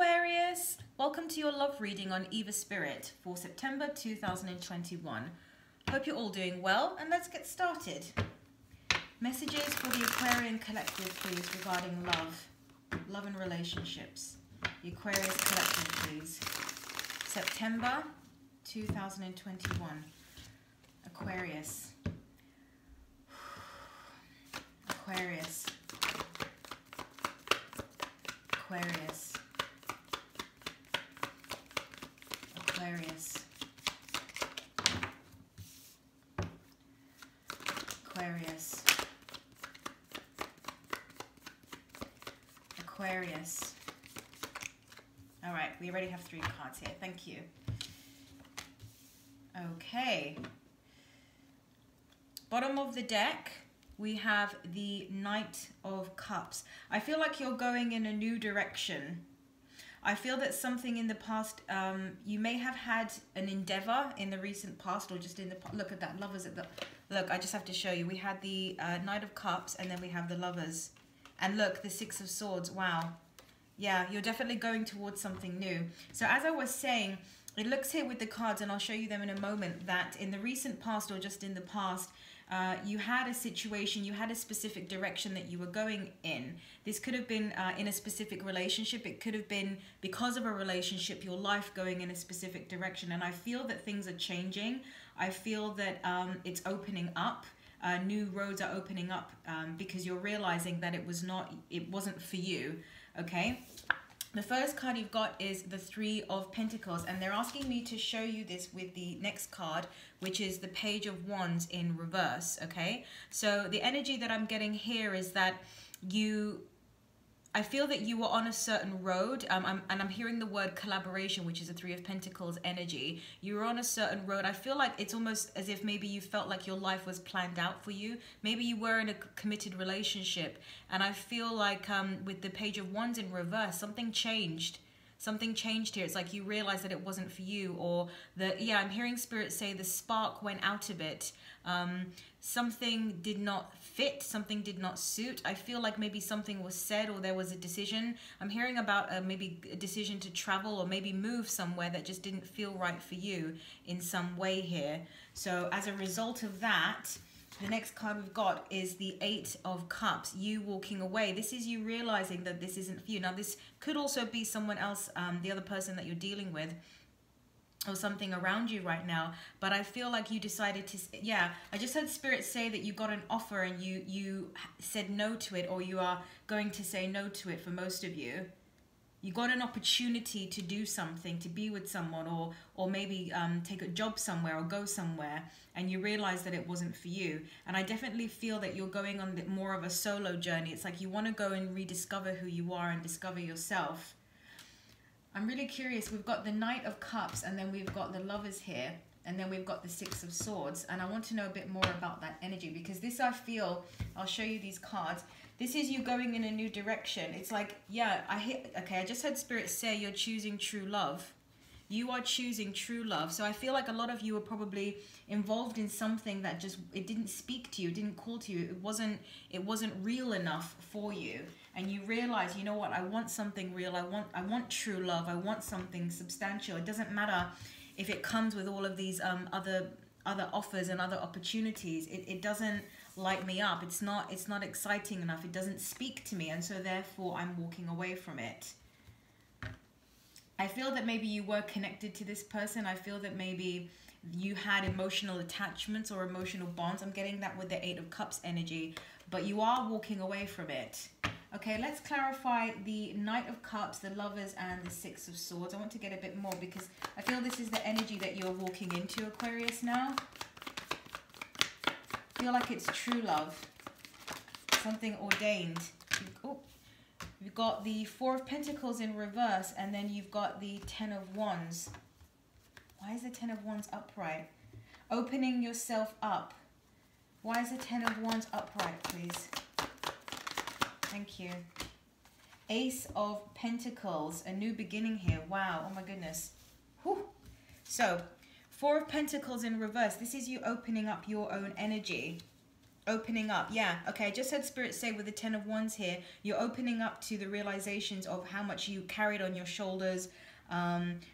Aquarius, welcome to your love reading on Evaspirit for September 2021. Hope you're all doing well, and let's get started. Messages for the Aquarian collective, please, regarding love and relationships. The Aquarius collective, please. September 2021. Aquarius. Aquarius. Aquarius. Aquarius. Aquarius. Aquarius. All right, we already have three cards here. Thank you. Okay. Bottom of the deck. We have the Knight of Cups. I feel like you're going in a new direction. I feel that something in the past, you may have had an endeavor in the recent past or just in the, look at that, Lovers at the, look, I just have to show you. We had the Knight of Cups and then we have the Lovers. And look, the Six of Swords, wow. Yeah, you're definitely going towards something new. So as I was saying, it looks here with the cards, and I'll show you them in a moment, that in the recent past or just in the past, you had a situation, you had a specific direction that you were going in. This could have been in a specific relationship. It could have been because of a relationship, your life going in a specific direction. And I feel that things are changing. I feel that it's opening up. New roads are opening up because you're realizing that it wasn't for you, okay? The first card you've got is the Three of Pentacles, and they're asking me to show you this with the next card, which is the Page of Wands in reverse, okay? So the energy that I'm getting here is that you, I feel that you were on a certain road, and I'm hearing the word collaboration, which is the Three of Pentacles energy. You were on a certain road. I feel like it's almost as if maybe you felt like your life was planned out for you. Maybe you were in a committed relationship, and I feel like with the Page of Wands in reverse, something changed. Something changed here. It's like you realized that it wasn't for you, or the, yeah, I'm hearing Spirit say the spark went out of it. Something did not fit, something did not suit. I feel like maybe something was said or there was a decision. I'm hearing about maybe a decision to travel or maybe move somewhere that just didn't feel right for you in some way here. So as a result of that, the next card we've got is the Eight of Cups, you walking away. This is you realizing that this isn't for you. Now, this could also be someone else, the other person that you're dealing with, or something around you right now. But I feel like you decided to, yeah, I just heard Spirit say that you got an offer and you said no to it, or you are going to say no to it for most of you. You got an opportunity to do something, to be with someone, or maybe take a job somewhere or go somewhere, and you realize that it wasn't for you. And I definitely feel that you're going on more of a solo journey. It's like you want to go and rediscover who you are and discover yourself. I'm really curious. We've got the Knight of Cups, and then we've got the Lovers here, and then we've got the Six of Swords. And I want to know a bit more about that energy, because this, I feel, I'll show you these cards. This is you going in a new direction. It's like, yeah, okay, I just heard Spirit say you're choosing true love. You are choosing true love. So I feel like a lot of you are probably involved in something that just, it didn't speak to you, it didn't call to you, it wasn't real enough for you. And you realize, you know what, I want something real, I want true love, I want something substantial. It doesn't matter if it comes with all of these other offers and other opportunities. It doesn't light me up. It's not exciting enough. It doesn't speak to me, and so therefore I'm walking away from it. I feel that maybe you were connected to this person. I feel that maybe you had emotional attachments or emotional bonds. I'm getting that with the Eight of Cups energy, but you are walking away from it. Okay, let's clarify the Knight of Cups, the Lovers, and the Six of Swords. I want to get a bit more, because I feel this is the energy that you're walking into, Aquarius, now. I feel like it's true love, something ordained. Oh, you've got the Four of Pentacles in reverse, and then you've got the Ten of Wands. Why is the Ten of Wands upright? Opening yourself up. Why is the Ten of Wands upright, please? Thank you. Ace of Pentacles, a new beginning here. Wow, oh my goodness. Whew. So, Four of Pentacles in reverse. This is you opening up your own energy, Opening up, yeah, okay, I just had Spirit say with the 10 of Wands here, you're opening up to the realizations of how much you carried on your shoulders,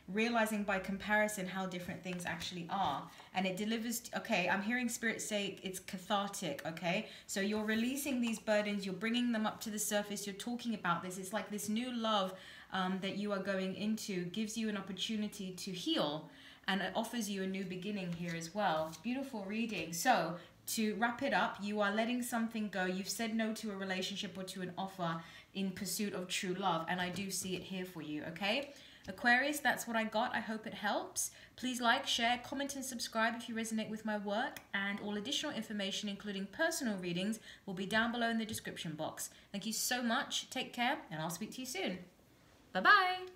realizing by comparison how different things actually are. And it delivers, okay, I'm hearing Spirit say it's cathartic, okay? So you're releasing these burdens, you're bringing them up to the surface, you're talking about this. It's like this new love that you are going into gives you an opportunity to heal, and it offers you a new beginning here as well. Beautiful reading. So, to wrap it up, you are letting something go. You've said no to a relationship or to an offer in pursuit of true love. And I do see it here for you, okay? Aquarius, that's what I got. I hope it helps. Please like, share, comment, and subscribe if you resonate with my work. And all additional information, including personal readings, will be down below in the description box. Thank you so much. Take care, and I'll speak to you soon. Bye-bye.